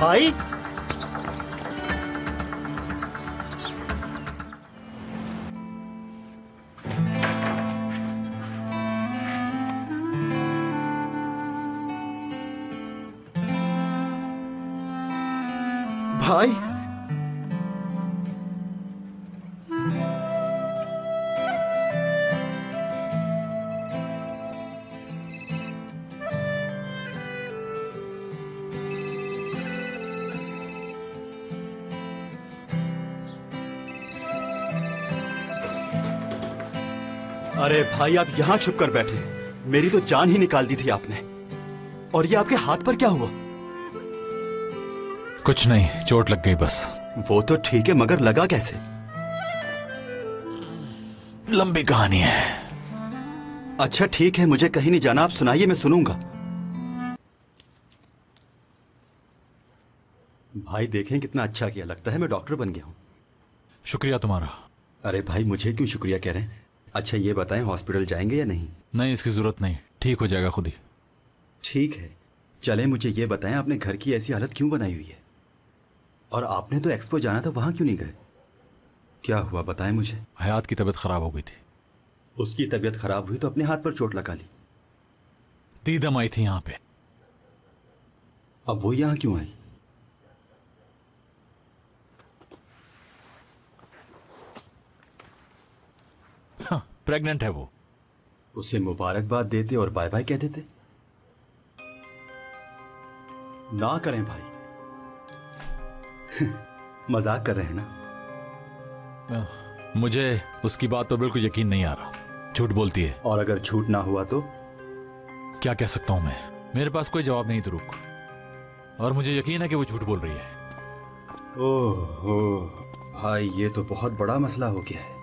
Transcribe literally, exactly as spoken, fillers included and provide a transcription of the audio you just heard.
भाई। भाई अरे भाई आप यहां छुपकर बैठे, मेरी तो जान ही निकाल दी थी आपने। और ये आपके हाथ पर क्या हुआ? कुछ नहीं, चोट लग गई बस। वो तो ठीक है, मगर लगा कैसे? लंबी कहानी है। अच्छा ठीक है, मुझे कहीं नहीं जाना, आप सुनाइए, मैं सुनूंगा। भाई देखें कितना अच्छा किया, लगता है मैं डॉक्टर बन गया हूँ। शुक्रिया तुम्हारा। अरे भाई मुझे क्यों शुक्रिया कह रहे हैं? अच्छा ये बताएं हॉस्पिटल जाएंगे या नहीं? नहीं इसकी जरूरत नहीं, ठीक हो जाएगा खुद ही। ठीक है चलें। मुझे ये बताएं आपने घर की ऐसी हालत क्यों बनाई हुई है? और आपने तो एक्सपो जाना था, वहां क्यों नहीं गए? क्या हुआ बताएं मुझे। हयात की तबीयत खराब हो गई थी। उसकी तबीयत खराब हुई तो अपने हाथ पर चोट लगा ली? दीदम आई थी यहाँ पे। अब वो यहाँ क्यों आई? प्रेग्नेंट है वो। उसे मुबारकबाद देते और बाय बाय कह देते। ना करें भाई। मजाक कर रहे हैं ना? मुझे उसकी बात पर बिल्कुल यकीन नहीं आ रहा, झूठ बोलती है। और अगर झूठ ना हुआ तो क्या कह सकता हूं मैं? मेरे पास कोई जवाब नहीं तुरुक, और मुझे यकीन है कि वो झूठ बोल रही है। ओह भाई ये तो बहुत बड़ा मसला हो गया है।